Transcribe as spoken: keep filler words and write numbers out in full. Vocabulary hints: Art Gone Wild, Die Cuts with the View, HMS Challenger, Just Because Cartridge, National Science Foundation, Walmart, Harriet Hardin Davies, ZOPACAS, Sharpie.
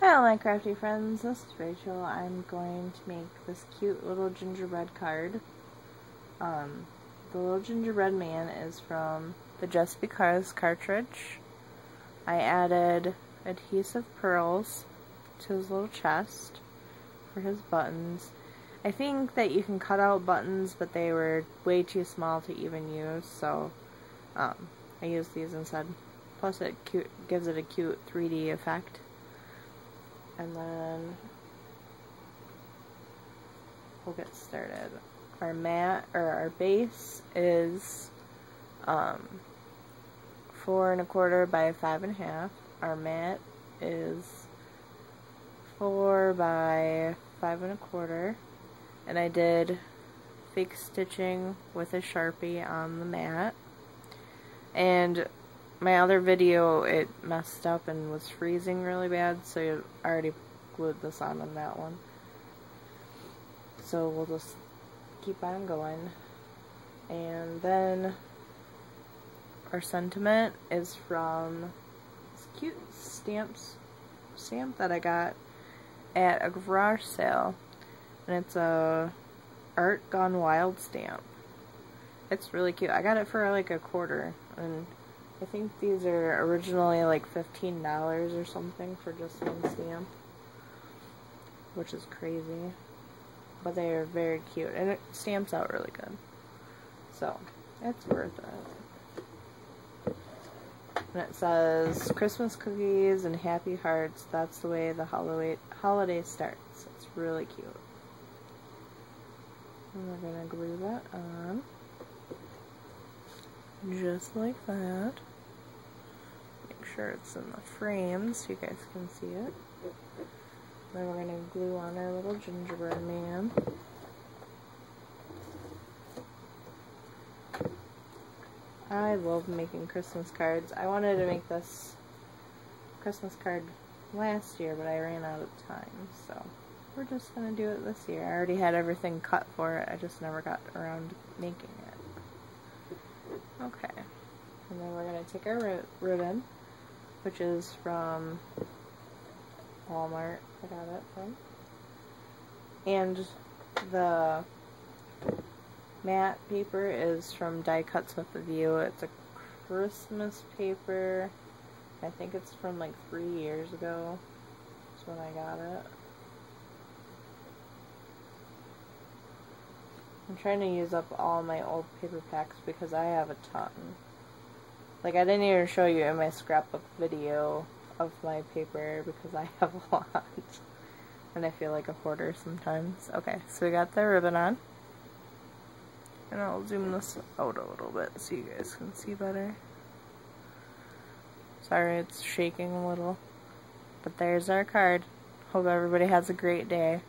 Hi all my crafty friends, this is Rachel. I'm going to make this cute little gingerbread card. Um, the little gingerbread man is from the Just Because Cartridge. I added adhesive pearls to his little chest for his buttons. I think that you can cut out buttons, but they were way too small to even use, so um, I used these instead. Plus it cute, gives it a cute three D effect. And then we'll get started. Our mat or our base is um, four and a quarter by five and a half. Our mat is four by five and a quarter, and I did fake stitching with a Sharpie on the mat. And my other video, it messed up and was freezing really bad, so I already glued this on on that one. So we'll just keep on going. And then our sentiment is from this cute stamps stamp that I got at a garage sale, and it's a Art Gone Wild stamp. It's really cute. I got it for like a quarter, and I think these are originally like fifteen dollars or something for just one stamp, which is crazy, but they are very cute, and it stamps out really good, so it's worth it. And it says, Christmas cookies and happy hearts, that's the way the holiday holiday starts. It's really cute. And we're going to glue that on. Just like that. Make sure it's in the frame so you guys can see it. Then we're going to glue on our little gingerbread man. I love making Christmas cards. I wanted to make this Christmas card last year, but I ran out of time, so we're just going to do it this year. I already had everything cut for it, I just never got around making it. Okay, and then we're going to take our ri ribbon, which is from Walmart, I got it from, and the matte paper is from Die Cuts with the View. It's a Christmas paper, I think it's from like three years ago, is when I got it. I'm trying to use up all my old paper packs because I have a ton. Like, I didn't even show you in my scrapbook video of my paper because I have a lot. And I feel like a hoarder sometimes. Okay, so we got the ribbon on. And I'll zoom this out a little bit so you guys can see better. Sorry, it's shaking a little. But there's our card. Hope everybody has a great day.